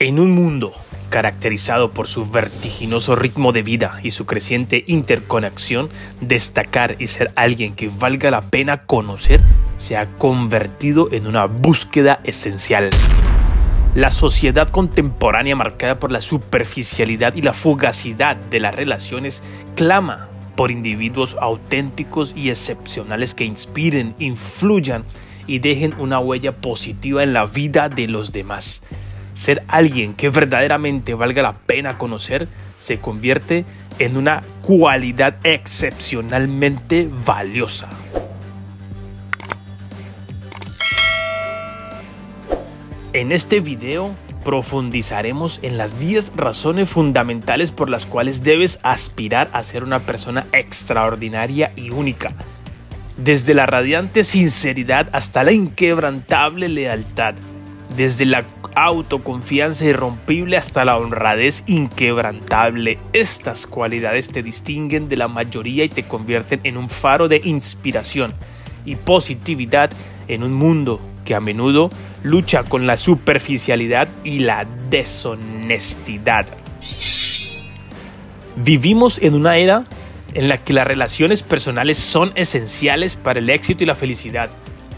En un mundo caracterizado por su vertiginoso ritmo de vida y su creciente interconexión, destacar y ser alguien que valga la pena conocer se ha convertido en una búsqueda esencial. La sociedad contemporánea, marcada por la superficialidad y la fugacidad de las relaciones, clama por individuos auténticos y excepcionales que inspiren, influyan y dejen una huella positiva en la vida de los demás. Ser alguien que verdaderamente valga la pena conocer se convierte en una cualidad excepcionalmente valiosa. En este video profundizaremos en las 10 razones fundamentales por las cuales debes aspirar a ser una persona extraordinaria y única. Desde la radiante sinceridad hasta la inquebrantable lealtad. Desde la autoconfianza irrompible hasta la honradez inquebrantable. Estas cualidades te distinguen de la mayoría y te convierten en un faro de inspiración y positividad en un mundo que a menudo lucha con la superficialidad y la deshonestidad. Vivimos en una era en la que las relaciones personales son esenciales para el éxito y la felicidad.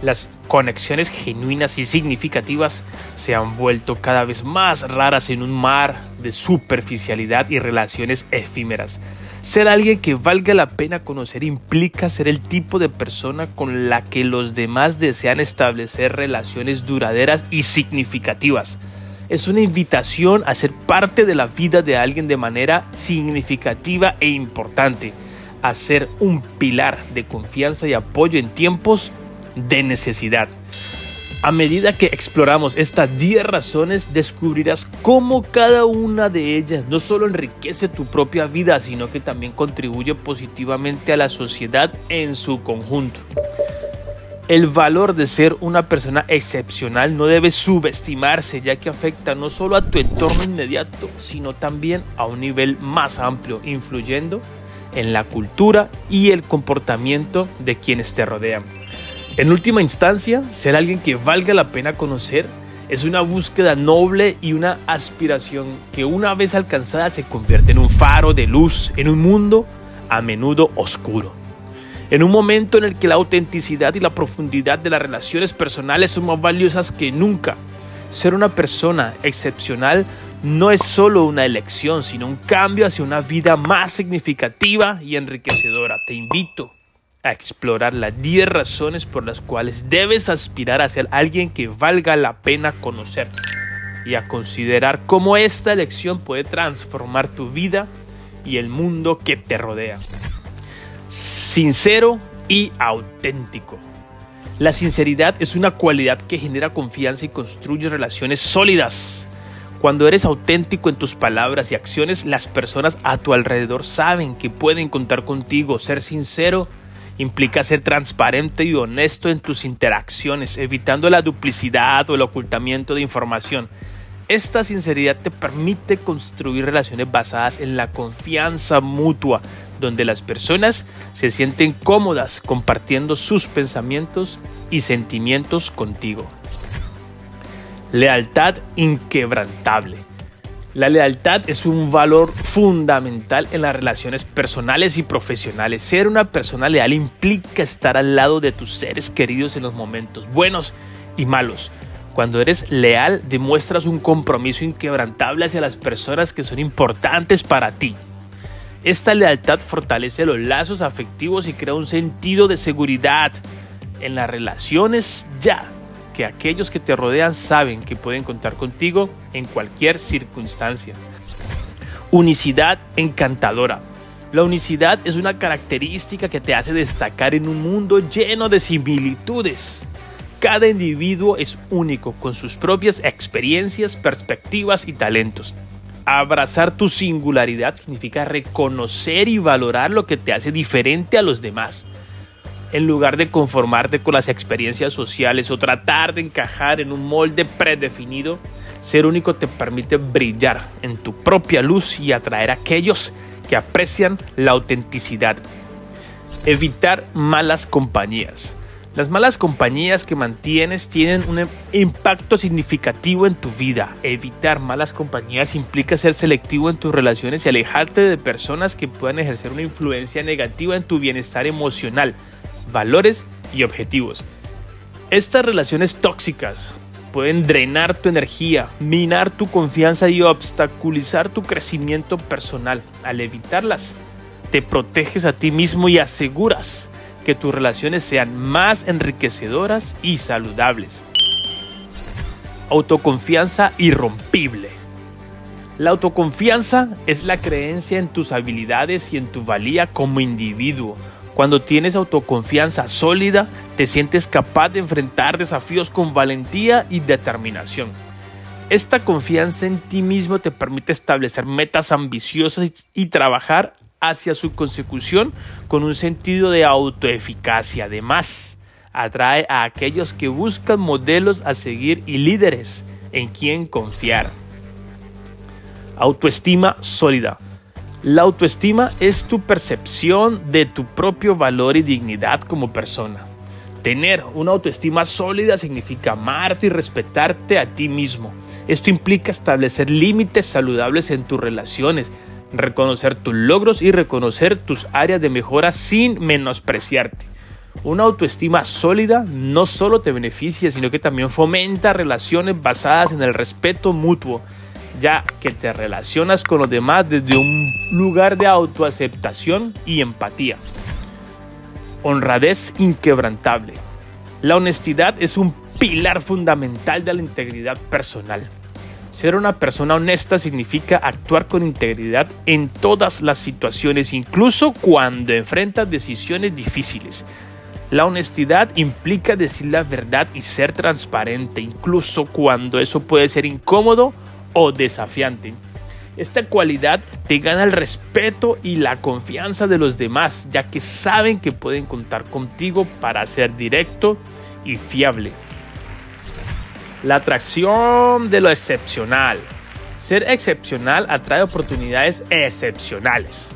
Las conexiones genuinas y significativas se han vuelto cada vez más raras en un mar de superficialidad y relaciones efímeras. Ser alguien que valga la pena conocer implica ser el tipo de persona con la que los demás desean establecer relaciones duraderas y significativas. Es una invitación a ser parte de la vida de alguien de manera significativa e importante, a ser un pilar de confianza y apoyo en tiempos de necesidad. A medida que exploramos estas 10 razones, descubrirás cómo cada una de ellas no solo enriquece tu propia vida, sino que también contribuye positivamente a la sociedad en su conjunto. El valor de ser una persona excepcional no debe subestimarse, ya que afecta no solo a tu entorno inmediato, sino también a un nivel más amplio, influyendo en la cultura y el comportamiento de quienes te rodean. En última instancia, ser alguien que valga la pena conocer es una búsqueda noble y una aspiración que, una vez alcanzada, se convierte en un faro de luz en un mundo a menudo oscuro. En un momento en el que la autenticidad y la profundidad de las relaciones personales son más valiosas que nunca, ser una persona excepcional no es solo una elección, sino un cambio hacia una vida más significativa y enriquecedora. Te invito a explorar las 10 razones por las cuales debes aspirar a ser alguien que valga la pena conocer y a considerar cómo esta elección puede transformar tu vida y el mundo que te rodea. Sincero y auténtico. La sinceridad es una cualidad que genera confianza y construye relaciones sólidas. Cuando eres auténtico en tus palabras y acciones, las personas a tu alrededor saben que pueden contar contigo. Ser sincero implica ser transparente y honesto en tus interacciones, evitando la duplicidad o el ocultamiento de información. Esta sinceridad te permite construir relaciones basadas en la confianza mutua, donde las personas se sienten cómodas compartiendo sus pensamientos y sentimientos contigo. Lealtad inquebrantable. La lealtad es un valor fundamental en las relaciones personales y profesionales. Ser una persona leal implica estar al lado de tus seres queridos en los momentos buenos y malos. Cuando eres leal, demuestras un compromiso inquebrantable hacia las personas que son importantes para ti. Esta lealtad fortalece los lazos afectivos y crea un sentido de seguridad en las relaciones, ya que aquellos que te rodean saben que pueden contar contigo en cualquier circunstancia. Unicidad encantadora. La unicidad es una característica que te hace destacar en un mundo lleno de similitudes. Cada individuo es único con sus propias experiencias, perspectivas y talentos. Abrazar tu singularidad significa reconocer y valorar lo que te hace diferente a los demás. En lugar de conformarte con las experiencias sociales o tratar de encajar en un molde predefinido, ser único te permite brillar en tu propia luz y atraer a aquellos que aprecian la autenticidad. Evitar malas compañías. Las malas compañías que mantienes tienen un impacto significativo en tu vida. Evitar malas compañías implica ser selectivo en tus relaciones y alejarte de personas que puedan ejercer una influencia negativa en tu bienestar emocional, valores y objetivos. Estas relaciones tóxicas pueden drenar tu energía, minar tu confianza y obstaculizar tu crecimiento personal. Al evitarlas, te proteges a ti mismo y aseguras que tus relaciones sean más enriquecedoras y saludables. Autoconfianza irrompible. La autoconfianza es la creencia en tus habilidades y en tu valía como individuo. Cuando tienes autoconfianza sólida, te sientes capaz de enfrentar desafíos con valentía y determinación. Esta confianza en ti mismo te permite establecer metas ambiciosas y trabajar hacia su consecución con un sentido de autoeficacia. Además, atrae a aquellos que buscan modelos a seguir y líderes en quien confiar. Autoestima sólida. La autoestima es tu percepción de tu propio valor y dignidad como persona. Tener una autoestima sólida significa amarte y respetarte a ti mismo. Esto implica establecer límites saludables en tus relaciones, reconocer tus logros y reconocer tus áreas de mejora sin menospreciarte. Una autoestima sólida no solo te beneficia, sino que también fomenta relaciones basadas en el respeto mutuo, ya que te relacionas con los demás desde un lugar de autoaceptación y empatía. Honradez inquebrantable. La honestidad es un pilar fundamental de la integridad personal. Ser una persona honesta significa actuar con integridad en todas las situaciones, incluso cuando enfrentas decisiones difíciles. La honestidad implica decir la verdad y ser transparente, incluso cuando eso puede ser incómodo o desafiante. Esta cualidad te gana el respeto y la confianza de los demás, ya que saben que pueden contar contigo para ser directo y fiable. La atracción de lo excepcional. Ser excepcional atrae oportunidades excepcionales.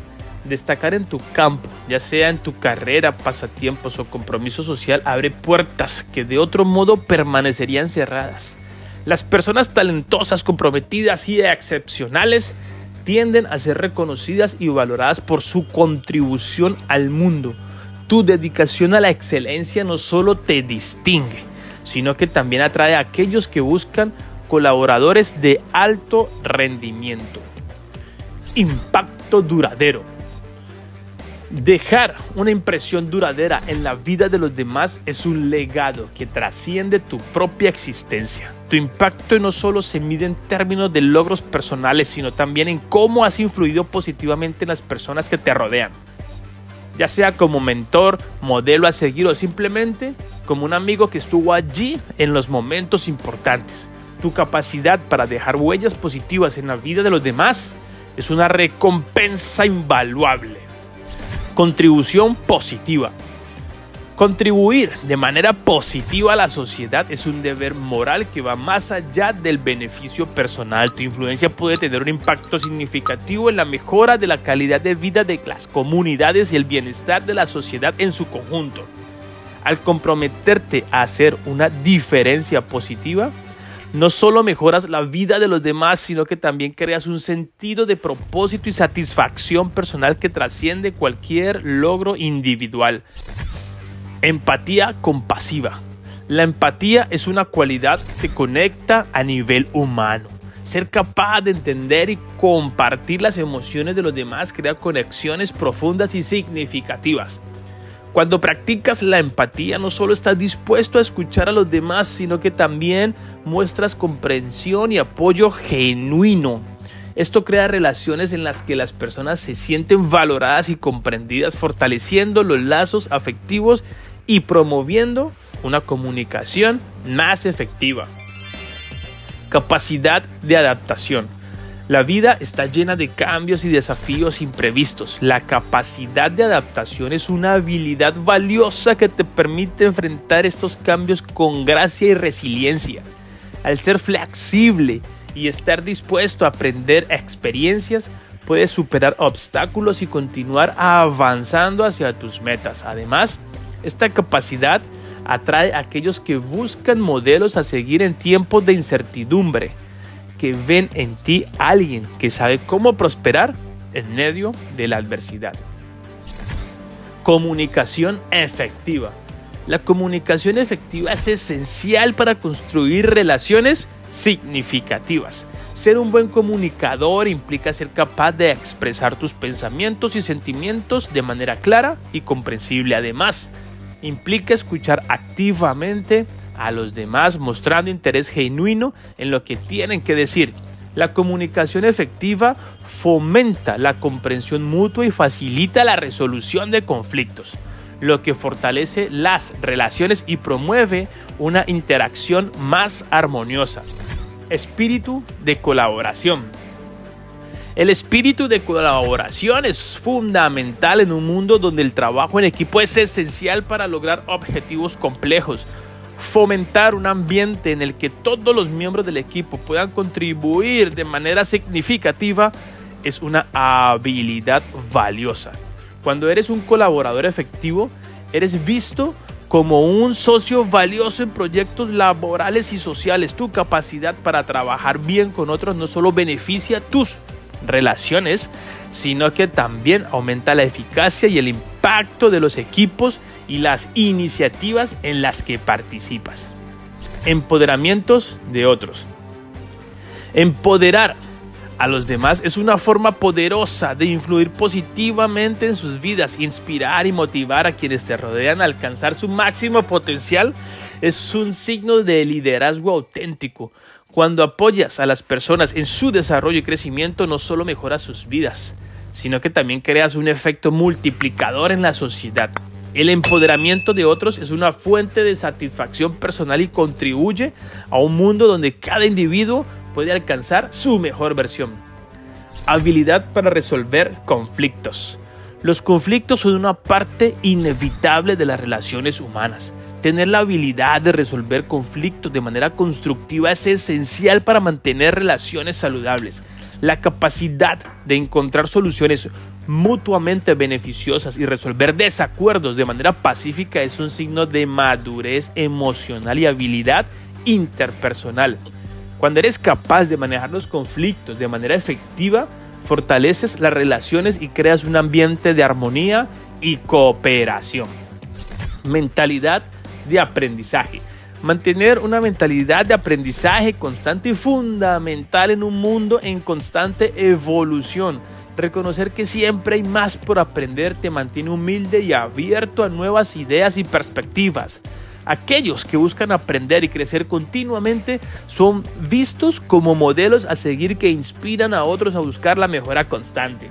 Destacar en tu campo, ya sea en tu carrera, pasatiempos o compromiso social, abre puertas que de otro modo permanecerían cerradas. Las personas talentosas, comprometidas y excepcionales tienden a ser reconocidas y valoradas por su contribución al mundo. Tu dedicación a la excelencia no solo te distingue, sino que también atrae a aquellos que buscan colaboradores de alto rendimiento. Impacto duradero. Dejar una impresión duradera en la vida de los demás es un legado que trasciende tu propia existencia. Tu impacto no solo se mide en términos de logros personales, sino también en cómo has influido positivamente en las personas que te rodean, ya sea como mentor, modelo a seguir o simplemente como un amigo que estuvo allí en los momentos importantes. Tu capacidad para dejar huellas positivas en la vida de los demás es una recompensa invaluable. Contribución positiva. Contribuir de manera positiva a la sociedad es un deber moral que va más allá del beneficio personal. Tu influencia puede tener un impacto significativo en la mejora de la calidad de vida de las comunidades y el bienestar de la sociedad en su conjunto. Al comprometerte a hacer una diferencia positiva, no solo mejoras la vida de los demás, sino que también creas un sentido de propósito y satisfacción personal que trasciende cualquier logro individual. Empatía compasiva. La empatía es una cualidad que te conecta a nivel humano. Ser capaz de entender y compartir las emociones de los demás crea conexiones profundas y significativas. Cuando practicas la empatía, no solo estás dispuesto a escuchar a los demás, sino que también muestras comprensión y apoyo genuino. Esto crea relaciones en las que las personas se sienten valoradas y comprendidas, fortaleciendo los lazos afectivos y promoviendo una comunicación más efectiva. Capacidad de adaptación. La vida está llena de cambios y desafíos imprevistos. La capacidad de adaptación es una habilidad valiosa que te permite enfrentar estos cambios con gracia y resiliencia. Al ser flexible y estar dispuesto a aprender experiencias, puedes superar obstáculos y continuar avanzando hacia tus metas. Además, esta capacidad atrae a aquellos que buscan modelos a seguir en tiempos de incertidumbre, que ven en ti a alguien que sabe cómo prosperar en medio de la adversidad. Comunicación efectiva. La comunicación efectiva es esencial para construir relaciones significativas. Ser un buen comunicador implica ser capaz de expresar tus pensamientos y sentimientos de manera clara y comprensible. Además, implica escuchar activamente a los demás, mostrando interés genuino en lo que tienen que decir. La comunicación efectiva fomenta la comprensión mutua y facilita la resolución de conflictos, lo que fortalece las relaciones y promueve una interacción más armoniosa. Espíritu de colaboración. El espíritu de colaboración es fundamental en un mundo donde el trabajo en equipo es esencial para lograr objetivos complejos. Fomentar un ambiente en el que todos los miembros del equipo puedan contribuir de manera significativa es una habilidad valiosa. Cuando eres un colaborador efectivo, eres visto como un socio valioso en proyectos laborales y sociales. Tu capacidad para trabajar bien con otros no solo beneficia tus relaciones, sino que también aumenta la eficacia y el impacto de los equipos y las iniciativas en las que participas. Empoderamientos de otros. Empoderar a los demás es una forma poderosa de influir positivamente en sus vidas. Inspirar y motivar a quienes te rodean a alcanzar su máximo potencial es un signo de liderazgo auténtico. Cuando apoyas a las personas en su desarrollo y crecimiento, no solo mejoras sus vidas, sino que también creas un efecto multiplicador en la sociedad. El empoderamiento de otros es una fuente de satisfacción personal y contribuye a un mundo donde cada individuo puede alcanzar su mejor versión. Habilidad para resolver conflictos. Los conflictos son una parte inevitable de las relaciones humanas. Tener la habilidad de resolver conflictos de manera constructiva es esencial para mantener relaciones saludables. La capacidad de encontrar soluciones mutuamente beneficiosas y resolver desacuerdos de manera pacífica es un signo de madurez emocional y habilidad interpersonal. Cuando eres capaz de manejar los conflictos de manera efectiva, fortaleces las relaciones y creas un ambiente de armonía y cooperación. Mentalidad de aprendizaje. Mantener una mentalidad de aprendizaje constante y fundamental en un mundo en constante evolución. Reconocer que siempre hay más por aprender te mantiene humilde y abierto a nuevas ideas y perspectivas. Aquellos que buscan aprender y crecer continuamente son vistos como modelos a seguir que inspiran a otros a buscar la mejora constante.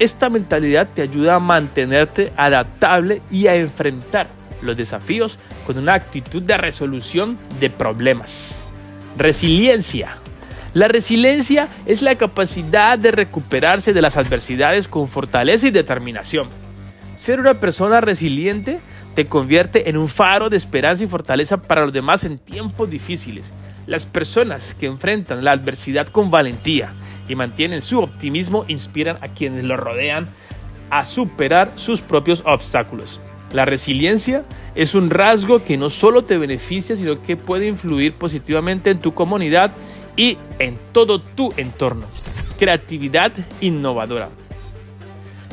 Esta mentalidad te ayuda a mantenerte adaptable y a enfrentar los desafíos con una actitud de resolución de problemas. Resiliencia. La resiliencia es la capacidad de recuperarse de las adversidades con fortaleza y determinación. Ser una persona resiliente te convierte en un faro de esperanza y fortaleza para los demás en tiempos difíciles. Las personas que enfrentan la adversidad con valentía y mantienen su optimismo inspiran a quienes los rodean a superar sus propios obstáculos. La resiliencia es un rasgo que no solo te beneficia, sino que puede influir positivamente en tu comunidad y en todo tu entorno. Creatividad innovadora.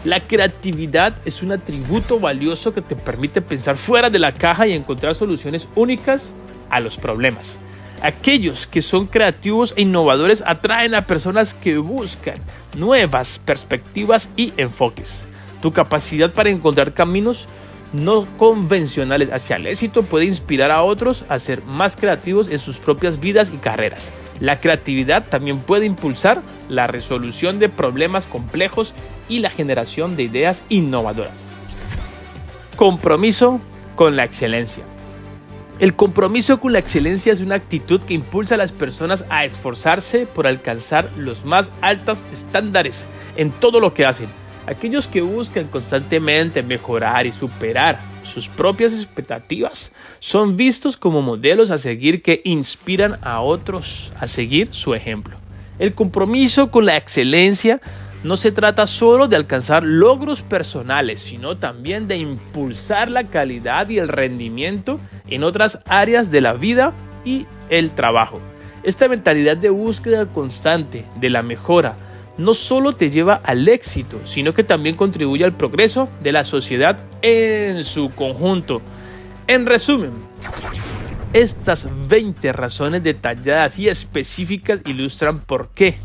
La creatividad es un atributo valioso que te permite pensar fuera de la caja y encontrar soluciones únicas a los problemas. Aquellos que son creativos e innovadores atraen a personas que buscan nuevas perspectivas y enfoques. Tu capacidad para encontrar caminos no convencionales hacia el éxito puede inspirar a otros a ser más creativos en sus propias vidas y carreras. La creatividad también puede impulsar la resolución de problemas complejos y la generación de ideas innovadoras. Compromiso con la excelencia. El compromiso con la excelencia es una actitud que impulsa a las personas a esforzarse por alcanzar los más altos estándares en todo lo que hacen. Aquellos que buscan constantemente mejorar y superar sus propias expectativas son vistos como modelos a seguir que inspiran a otros a seguir su ejemplo. El compromiso con la excelencia no se trata solo de alcanzar logros personales, sino también de impulsar la calidad y el rendimiento en otras áreas de la vida y el trabajo. Esta mentalidad de búsqueda constante de la mejora no solo te lleva al éxito, sino que también contribuye al progreso de la sociedad en su conjunto. En resumen, estas 20 razones detalladas y específicas ilustran por qué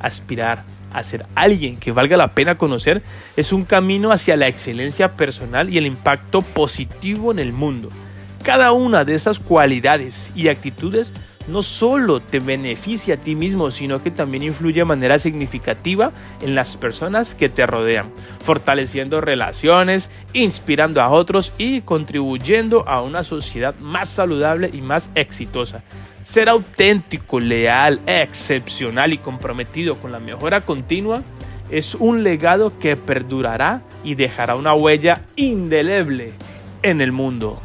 aspirar a ser alguien que valga la pena conocer es un camino hacia la excelencia personal y el impacto positivo en el mundo. Cada una de esas cualidades y actitudes no solo te beneficia a ti mismo, sino que también influye de manera significativa en las personas que te rodean, fortaleciendo relaciones, inspirando a otros y contribuyendo a una sociedad más saludable y más exitosa. Ser auténtico, leal, excepcional y comprometido con la mejora continua es un legado que perdurará y dejará una huella indeleble en el mundo.